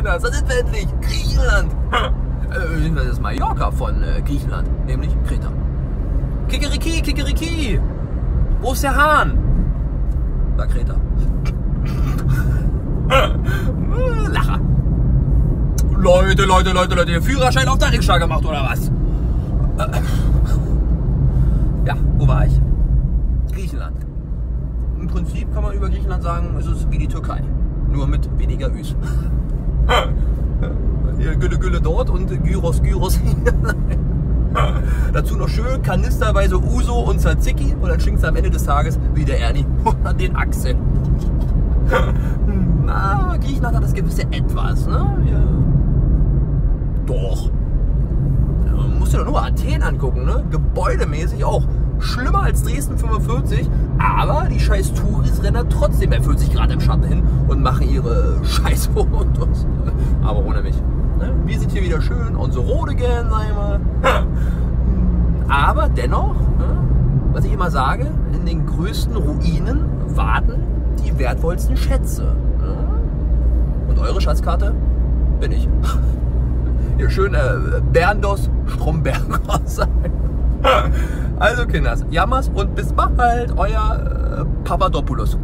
ihr das? Da sind wir endlich! Griechenland! Das ist Mallorca von Griechenland, nämlich Kreta. Kikeriki, Kikeriki! Wo ist der Hahn? Da Kreta. Lacher. Leute, Leute, Leute, Leute, den Führerschein auf der Rikscha gemacht, oder was? Ja, wo war ich? Griechenland. Im Prinzip kann man über Griechenland sagen, es ist wie die Türkei. Nur mit weniger Üs. Gülle, Gülle dort und Gyros, Gyros hier. Dazu noch schön kanisterweise Uso und Tzatziki und dann schwingst du am Ende des Tages wie der Ernie an den Achseln. Na, Griechenland hat das gewisse Etwas, ne? Ja. Doch. Du musst dir doch nur Athen angucken, ne? Gebäudemäßig auch. Schlimmer als Dresden 45, aber die scheiß Touris rennen trotzdem bei 40 Grad im Schatten hin und machen ihre scheiß Fotos. Aber ohne mich. Ne? Wir sind hier wieder schön, unsere Rode gern, sag ich mal. Aber dennoch, ne? Was ich immer sage, in den größten Ruinen warten die wertvollsten Schätze. Ne? Und eure Schatzkarte bin ich. Ihr schön Berndos Strombergos. Also Kinders, jammers und bis bald, euer PAPAdopoulos.